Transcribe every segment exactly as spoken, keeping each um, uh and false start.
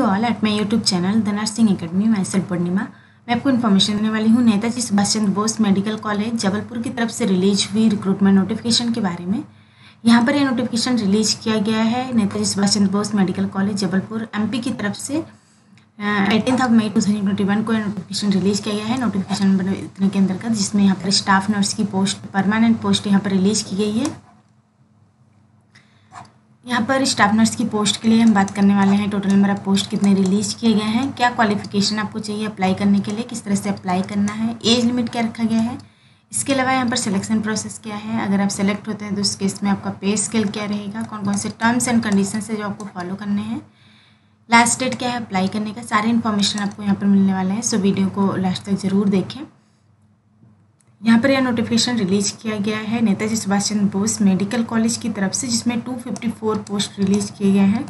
You all at my YouTube channel the nursing Academy. मैं सेल पूर्णिमा। मैं आपको इन्फॉर्मेशन देने वाली हूँ नेताजी सुभाष चंद्र बोस मेडिकल कॉलेज जबलपुर की तरफ से रिलीज हुई रिक्रूटमेंट नोटिफिकेशन के बारे में। यहाँ पर यह नोटिफिकेशन रिलीज किया गया है Netaji Subhash Chandra Bose medical college Jabalpur MP की तरफ से। Eighteen of May two thousand twenty one को नोटिफिकेशन रिलीज किया गया है, नोटिफिकेशन नंबर इतने के अंतर्गत, जिसमें यहाँ पर स्टाफ नर्स की पोस्ट, परमानेंट पोस्ट यहाँ पर रिलीज की गई है। यहाँ पर स्टाफ नर्स की पोस्ट के लिए हम बात करने वाले हैं। टोटल नंबर ऑफ पोस्ट कितने रिलीज किए गए हैं, क्या क्वालिफिकेशन आपको चाहिए अप्लाई करने के लिए, किस तरह से अप्लाई करना है, एज लिमिट क्या रखा गया है। इसके अलावा यहाँ पर सिलेक्शन प्रोसेस क्या है, अगर आप सेलेक्ट होते हैं तो उस केस में आपका पे स्केल क्या रहेगा, कौन कौन से टर्म्स एंड कंडीशन है जो आपको फॉलो करने हैं, लास्ट डेट क्या है अप्लाई करने का, सारे इन्फॉर्मेशन आपको यहाँ पर मिलने वाले हैं। सो वीडियो को लास्ट तक जरूर देखें। यहाँ पर यह नोटिफिकेशन रिलीज किया गया है नेताजी सुभाष चंद्र बोस मेडिकल कॉलेज की तरफ से, जिसमें दो सौ चौवन पोस्ट रिलीज किए गए हैं।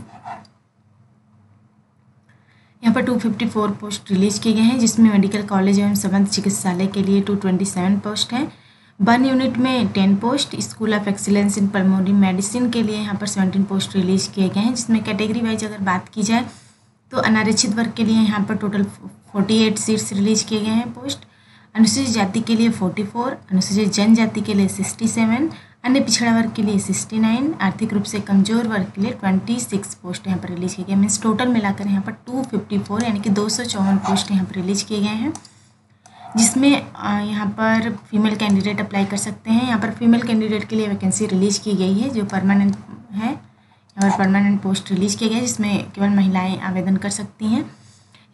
यहाँ पर दो सौ चौवन पोस्ट रिलीज किए गए हैं, जिसमें मेडिकल कॉलेज एवं संबद्ध चिकित्सालय के लिए दो सौ सत्ताईस पोस्ट हैं। वन यूनिट में दस post, school of excellence in pulmonary medicine के लिए यहाँ पर सत्रह पोस्ट रिलीज किए गए हैं, जिसमें कैटेगरी वाइज अगर बात की जाए तो अनारक्षित वर्ग के लिए यहाँ पर टोटल अड़तालीस सीट्स रिलीज किए गए हैं पोस्ट, अनुसूचित जाति के लिए चौवालीस, अनुसूचित जनजाति के लिए सड़सठ, अन्य पिछड़ा वर्ग के लिए उनहत्तर, आर्थिक रूप से कमजोर वर्ग के लिए छब्बीस पोस्ट यहाँ पर रिलीज किए गए। मीन्स टोटल मिलाकर यहाँ पर दो सौ चौवन यानी कि दो सौ चौवन पोस्ट यहाँ पर रिलीज किए गए हैं, जिसमें यहाँ पर फीमेल कैंडिडेट अप्लाई कर सकते हैं। यहाँ पर फीमेल कैंडिडेट के लिए वैकेंसी रिलीज की गई है जो परमानेंट है। यहाँ पर परमानेंट पोस्ट रिलीज किए गए जिसमें केवल महिलाएँ आवेदन कर सकती हैं।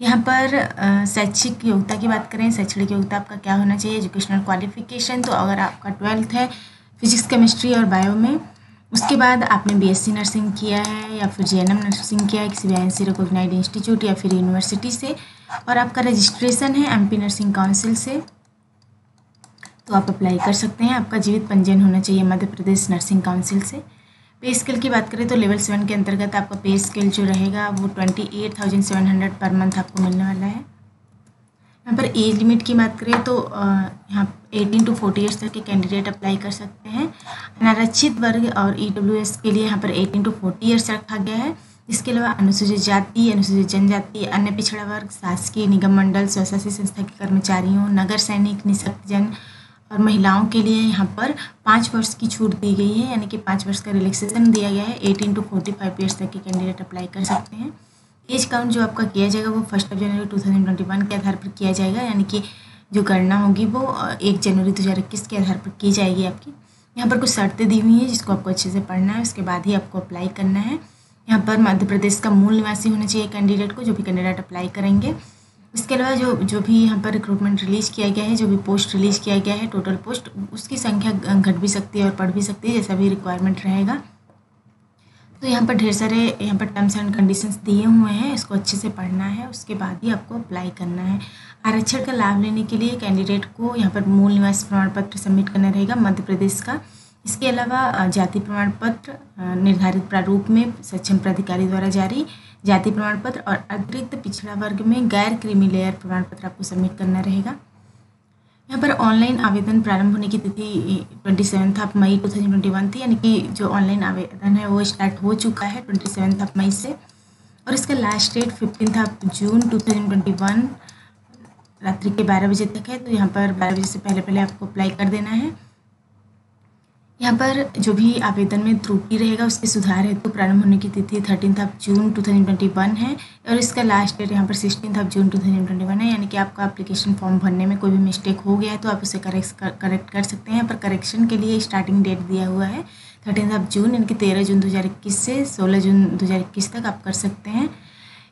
यहाँ पर शैक्षिक योग्यता की बात करें, शैक्षणिक योग्यता आपका क्या होना चाहिए, एजुकेशनल क्वालिफिकेशन, तो अगर आपका ट्वेल्थ है फिजिक्स केमिस्ट्री और बायो में, उसके बाद आपने बीएससी नर्सिंग किया है या फिर जेएनएम नर्सिंग किया है किसी भी एनसी रिकॉग्नाइज्ड इंस्टीट्यूट या फिर यूनिवर्सिटी से, और आपका रजिस्ट्रेशन है एमपी नर्सिंग काउंसिल से, तो आप अप्लाई कर सकते हैं। आपका जीवित पंजीयन होना चाहिए मध्य प्रदेश नर्सिंग काउंसिल से। पे स्केल की बात करें तो लेवल सेवन के अंतर्गत आपका पे स्केल जो रहेगा वो twenty eight thousand seven hundred per month आपको मिलने वाला है। यहाँ पर एज लिमिट की बात करें तो यहाँ एटीन टू फोर्टी ईयर्स तक के कैंडिडेट अप्लाई कर सकते हैं। अनारक्षित वर्ग और ईडब्ल्यूएस के लिए यहाँ पर एटीन टू फोर्टी ईयर्स रखा गया है। इसके अलावा अनुसूचित जाति, अनुसूचित जनजाति, अन्य पिछड़ा वर्ग, शासकीय निगम मंडल स्वशासी संस्था के कर्मचारियों, नगर सैनिक, निःशक्तजन और महिलाओं के लिए यहाँ पर पाँच वर्ष की छूट दी गई है, यानी कि पाँच वर्ष का रिलैक्सेशन दिया गया है। Eighteen to forty five years तक के कैंडिडेट अप्लाई कर सकते हैं। एज काउंट जो आपका किया जाएगा वो first of January two thousand twenty one के आधार पर किया जाएगा, यानी कि जो गणना होगी वो एक जनवरी दो हज़ार इक्कीस के आधार पर की जाएगी आपकी। यहाँ पर कुछ शर्तें दी हुई हैं जिसको आपको अच्छे से पढ़ना है, उसके बाद ही आपको अप्लाई करना है। यहाँ पर मध्य प्रदेश का मूल निवासी होना चाहिए कैंडिडेट को, जो भी कैंडिडेट अप्लाई करेंगे। इसके अलावा जो जो भी यहाँ पर रिक्रूटमेंट रिलीज़ किया गया है, जो भी पोस्ट रिलीज़ किया गया है, टोटल पोस्ट, उसकी संख्या घट भी सकती है और बढ़ भी सकती है, जैसा भी रिक्वायरमेंट रहेगा। तो यहाँ पर ढेर सारे यहाँ पर टर्म्स एंड कंडीशंस दिए हुए हैं, इसको अच्छे से पढ़ना है, उसके बाद ही आपको अप्लाई करना है। आरक्षण का लाभ लेने के लिए कैंडिडेट को यहाँ पर मूल निवास प्रमाण पत्र सबमिट करना रहेगा मध्य प्रदेश का। इसके अलावा जाति प्रमाण पत्र निर्धारित प्रारूप में सक्षम प्राधिकारी द्वारा जारी जाति प्रमाण पत्र और अतिरिक्त पिछड़ा वर्ग में गैर क्रीमी लेयर प्रमाण पत्र आपको सबमिट करना रहेगा। यहाँ पर ऑनलाइन आवेदन प्रारंभ होने की तिथि twenty seventh of May two thousand twenty one थी, यानी कि जो ऑनलाइन आवेदन है वो स्टार्ट हो चुका है ट्वेंटी सेवन्थ ऑफ मई से, और इसका last date fifteen of June two thousand twenty one रात्रि के बारह बजे तक है। तो यहाँ पर बारह बजे से पहले पहले आपको अप्लाई कर देना है। यहाँ पर जो भी आवेदन में त्रुटि रहेगा उसके सुधार हेतु तो प्रारंभ होने की तिथि थर्टीन ऑफ जून दो हज़ार इक्कीस है, और इसका लास्ट डेट यहाँ पर सिक्सटीन ऑफ जून दो हज़ार इक्कीस है, यानी कि आपका एप्लीकेशन फॉर्म भरने में कोई भी मिस्टेक हो गया है तो आप उसे करेक्ट करेक्ट कर सकते हैं। यहाँ पर करेक्शन के लिए स्टार्टिंग डेट दिया हुआ है थर्टीन ऑफ जून, यानी कि तेरह जून दो हज़ार इक्कीस से सोलह जून दो हज़ार इक्कीस तक आप कर सकते हैं।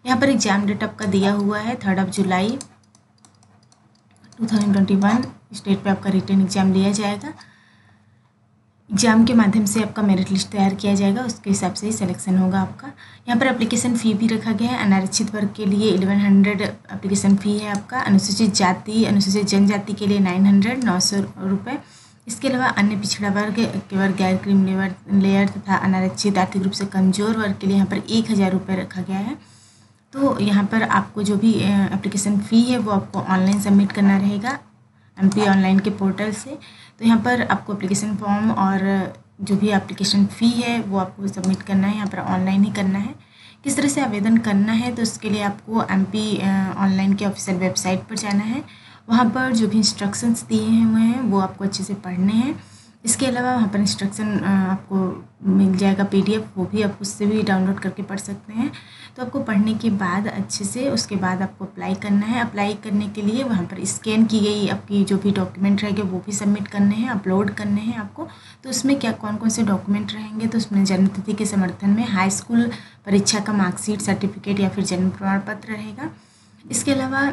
यहाँ पर एग्जाम डेट आपका दिया हुआ है थर्ड ऑफ जुलाई दो हज़ार इक्कीस। इस डेट पर आपका रिटर्न एग्जाम लिया जाएगा। एग्जाम के माध्यम से आपका मेरिट लिस्ट तैयार किया जाएगा, उसके हिसाब से ही सिलेक्शन होगा आपका। यहाँ पर एप्लीकेशन फ़ी भी रखा गया है। अनारक्षित वर्ग के लिए इलेवन हंड्रेड एप्लीकेशन फ़ी है आपका, अनुसूचित जाति, अनुसूचित जनजाति के लिए नाइन हंड्रेड नौ सौ रुपये। इसके अलावा अन्य पिछड़ा वर्ग केवल गैर क्रीम लेवर लेयर तथा अनारक्षित आर्थिक रूप से कमज़ोर वर्ग के लिए यहाँ पर एक हज़ार रुपये रखा गया है। तो यहाँ पर आपको जो भी एप्लीकेशन फ़ी है वो आपको ऑनलाइन सबमिट करना रहेगा एमपी ऑनलाइन के पोर्टल से। तो यहाँ पर आपको एप्लीकेशन फॉर्म और जो भी एप्लीकेशन फ़ी है वो आपको सबमिट करना है, यहाँ पर ऑनलाइन ही करना है। किस तरह से आवेदन करना है, तो उसके लिए आपको एमपी ऑनलाइन के ऑफिशियल वेबसाइट पर जाना है। वहाँ पर जो भी इंस्ट्रक्शंस दिए हुए हैं वो आपको अच्छे से पढ़ने हैं। इसके अलावा वहाँ पर इंस्ट्रक्शन आपको मिल जाएगा पीडीएफ, वो भी आप उससे भी डाउनलोड करके पढ़ सकते हैं। तो आपको पढ़ने के बाद अच्छे से उसके बाद आपको अप्लाई करना है। अप्लाई करने के लिए वहाँ पर स्कैन की गई आपकी जो भी डॉक्यूमेंट रहेंगे वो भी सबमिट करने हैं, अपलोड करने हैं आपको। तो उसमें क्या कौन कौन से डॉक्यूमेंट रहेंगे, तो उसमें जन्मतिथि के समर्थन में हाई स्कूल परीक्षा का मार्कशीट, सर्टिफिकेट या फिर जन्म प्रमाण पत्र रहेगा। इसके अलावा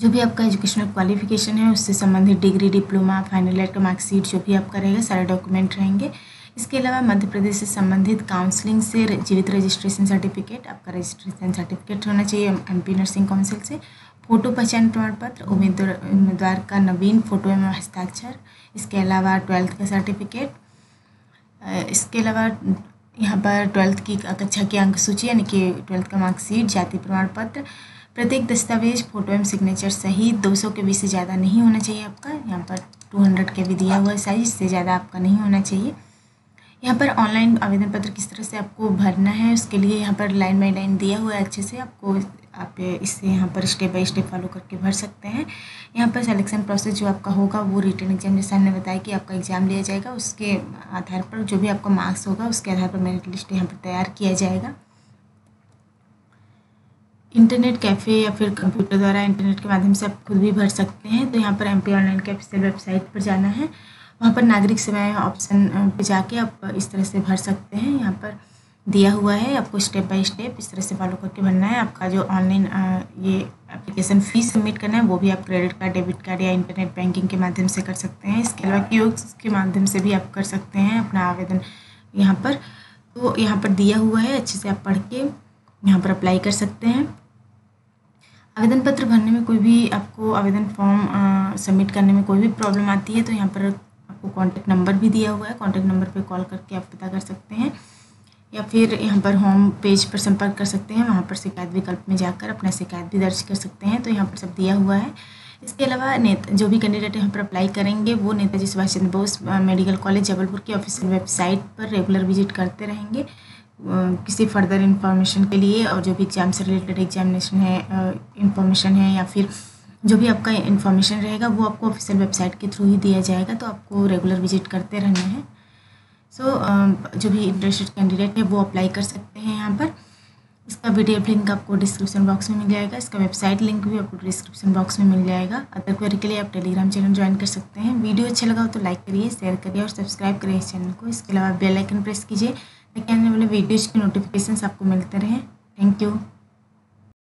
जो भी आपका एजुकेशनल क्वालिफिकेशन है उससे संबंधित डिग्री, डिप्लोमा, फाइनल ईयर का मार्कशीट जो भी आपका रहेगा सारे डॉक्यूमेंट रहेंगे। इसके अलावा मध्य प्रदेश से संबंधित काउंसलिंग से जीवित रजिस्ट्रेशन सर्टिफिकेट, आपका रजिस्ट्रेशन सर्टिफिकेट होना चाहिए एमपी नर्सिंग काउंसिल से। फ़ोटो पहचान प्रमाण पत्र, उम्मीदवार उम्मीदवार का नवीन फ़ोटो एवं हस्ताक्षर। इसके अलावा ट्वेल्थ का सर्टिफिकेट, इसके अलावा यहाँ पर ट्वेल्थ की कक्षा की अंक सूची यानी कि ट्वेल्थ का मार्कशीट, जाति प्रमाण पत्र। प्रत्येक दस्तावेज फ़ोटो एवं सिग्नेचर सहित दो सौ के बी से ज़्यादा नहीं होना चाहिए आपका। यहाँ पर दो सौ के भी दिया हुआ है साइज, इससे ज़्यादा आपका नहीं होना चाहिए। यहाँ पर ऑनलाइन आवेदन पत्र किस तरह से आपको भरना है उसके लिए यहाँ पर लाइन बाय लाइन दिया हुआ है अच्छे से, आपको आप इससे यहाँ पर स्टेप बाय स्टेप फॉलो करके भर सकते हैं। यहाँ पर सिलेक्शन प्रोसेस जो आपका होगा वो रिटन एग्जाम, जैसे हमने बताया कि आपका एग्ज़ाम लिया जाएगा, उसके आधार पर जो भी आपका मार्क्स होगा उसके आधार पर मेरिट लिस्ट यहाँ पर तैयार किया जाएगा। इंटरनेट कैफ़े या फिर कंप्यूटर द्वारा इंटरनेट के माध्यम से आप खुद भी भर सकते हैं। तो यहाँ पर एमपी ऑनलाइन के ऑफिशियल वेबसाइट पर जाना है, वहाँ पर नागरिक सेवाएं ऑप्शन पर जाके आप इस तरह से भर सकते हैं। यहाँ पर दिया हुआ है आपको स्टेप बाय स्टेप इस तरह से फॉलो करके भरना है। आपका जो ऑनलाइन ये एप्लीकेशन फीस सबमिट करना है वो भी आप क्रेडिट कार्ड, डेबिट कार्ड या इंटरनेट बैंकिंग के माध्यम से कर सकते हैं। इसके अलावा क्यूएक्स के माध्यम से भी आप कर सकते हैं अपना आवेदन। यहाँ पर तो यहाँ पर दिया हुआ है, अच्छे से आप पढ़ के यहाँ पर अप्लाई कर सकते हैं। आवेदन पत्र भरने में कोई भी आपको आवेदन फॉर्म सबमिट करने में कोई भी प्रॉब्लम आती है तो यहाँ पर आपको कॉन्टैक्ट नंबर भी दिया हुआ है, कॉन्टैक्ट नंबर पे कॉल करके आप पता कर सकते हैं या फिर यहाँ पर होम पेज पर संपर्क कर सकते हैं। वहाँ पर शिकायत विकल्प में जाकर अपना शिकायत भी दर्ज कर सकते हैं। तो यहाँ पर सब दिया हुआ है। इसके अलावा नेता जो भी कैंडिडेट यहाँ पर अप्लाई करेंगे वो नेताजी सुभाष चंद्र बोस मेडिकल कॉलेज जबलपुर की ऑफिशियल वेबसाइट पर रेगुलर विजिट करते रहेंगे किसी फर्दर इंफॉर्मेशन के लिए, और जो भी एग्ज़ाम से रिलेटेड एग्जामिनेशन है इंफॉर्मेशन है या फिर जो भी आपका इंफॉर्मेशन रहेगा वो आपको ऑफिशियल वेबसाइट के थ्रू ही दिया जाएगा। तो आपको रेगुलर विजिट करते रहना है। सो so, जो भी इंटरेस्टेड कैंडिडेट है वो अप्लाई कर सकते हैं यहाँ पर। इसका पीडीएफ लिंक आपको डिस्क्रिप्शन बॉक्स में मिल जाएगा, इसका वेबसाइट लिंक भी आपको डिस्क्रिप्शन बॉक्स में मिल जाएगा। अदर क्वेरी के लिए आप टेलीग्राम चैनल ज्वाइन कर सकते हैं। वीडियो अच्छा लगा हो तो लाइक करिए, शेयर करिए और सब्सक्राइब करिए इस चैनल को। इसके अलावा बेल आइकन प्रेस कीजिए ताकि आने वाले वीडियोज़ की नोटिफिकेशंस आपको मिलते रहें। Thank you.